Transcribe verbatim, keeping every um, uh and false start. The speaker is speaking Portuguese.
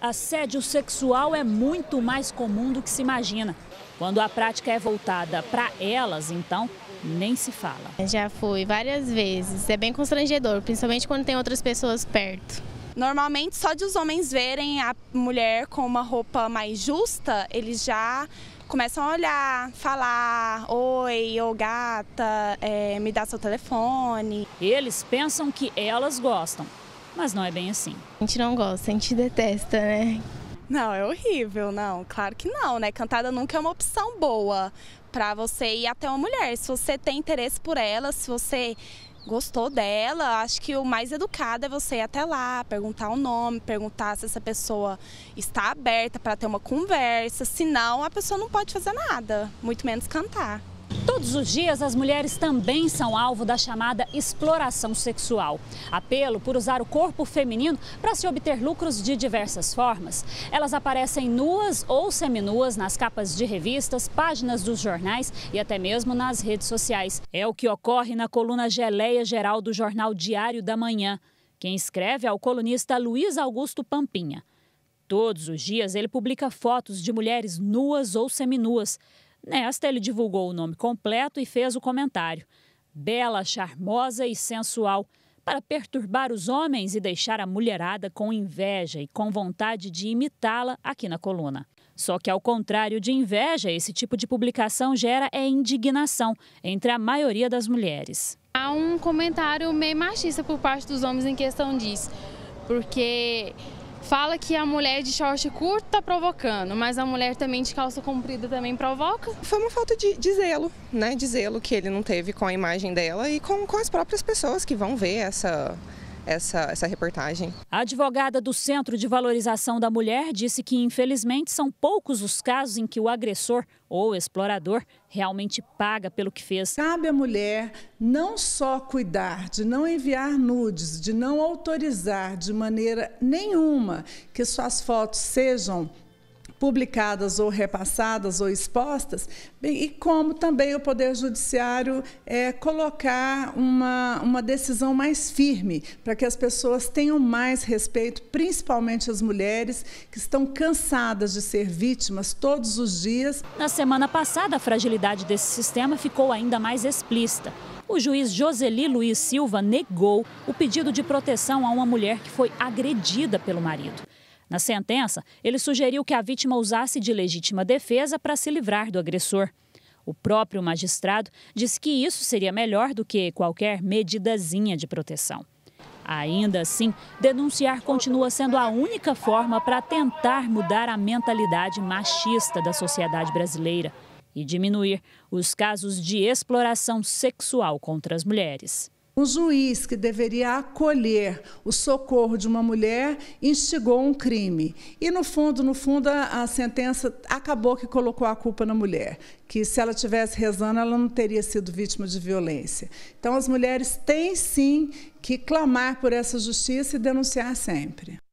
assédio sexual é muito mais comum do que se imagina. Quando a prática é voltada para elas, então, nem se fala. Já fui várias vezes. É bem constrangedor, principalmente quando tem outras pessoas perto. Normalmente, só de os homens verem a mulher com uma roupa mais justa, eles já começam a olhar, falar, oi, ô gata, é, me dá seu telefone. Eles pensam que elas gostam, mas não é bem assim. A gente não gosta, a gente detesta, né? Não, é horrível, não. Claro que não, né? Cantada nunca é uma opção boa para você ir até uma mulher. Se você tem interesse por ela, se você gostou dela, acho que o mais educado é você ir até lá, perguntar o nome, perguntar se essa pessoa está aberta para ter uma conversa. Senão, a pessoa não pode fazer nada, muito menos cantar. Todos os dias, as mulheres também são alvo da chamada exploração sexual. Apelo por usar o corpo feminino para se obter lucros de diversas formas. Elas aparecem nuas ou seminuas nas capas de revistas, páginas dos jornais e até mesmo nas redes sociais. É o que ocorre na coluna Geleia Geral do jornal Diário da Manhã. Quem escreve é o colunista Luiz Augusto Pampinha. Todos os dias, ele publica fotos de mulheres nuas ou seminuas. Nesta, ele divulgou o nome completo e fez o comentário. Bela, charmosa e sensual, para perturbar os homens e deixar a mulherada com inveja e com vontade de imitá-la aqui na coluna. Só que, ao contrário de inveja, esse tipo de publicação gera é indignação entre a maioria das mulheres. Há um comentário meio machista por parte dos homens em questão disso, porque fala que a mulher de short curto está provocando, mas a mulher também de calça comprida também provoca. Foi uma falta de, de zelo, né? De zelo que ele não teve com a imagem dela e com, com as próprias pessoas que vão ver essa, essa, essa reportagem. A advogada do Centro de Valorização da Mulher disse que, infelizmente, são poucos os casos em que o agressor ou explorador realmente paga pelo que fez. Cabe à mulher não só cuidar de não enviar nudes, de não autorizar de maneira nenhuma que suas fotos sejam publicadas ou repassadas ou expostas, e como também o Poder Judiciário é, colocar uma, uma decisão mais firme para que as pessoas tenham mais respeito, principalmente as mulheres que estão cansadas de ser vítimas todos os dias. Na semana passada, a fragilidade desse sistema ficou ainda mais explícita. O juiz Joseli Luiz Silva negou o pedido de proteção a uma mulher que foi agredida pelo marido. Na sentença, ele sugeriu que a vítima usasse de legítima defesa para se livrar do agressor. O próprio magistrado disse que isso seria melhor do que qualquer medidazinha de proteção. Ainda assim, denunciar continua sendo a única forma para tentar mudar a mentalidade machista da sociedade brasileira e diminuir os casos de exploração sexual contra as mulheres. Um juiz que deveria acolher o socorro de uma mulher instigou um crime. E, no fundo, no fundo, a sentença acabou que colocou a culpa na mulher, que se ela estivesse rezando, ela não teria sido vítima de violência. Então, as mulheres têm, sim, que clamar por essa justiça e denunciar sempre.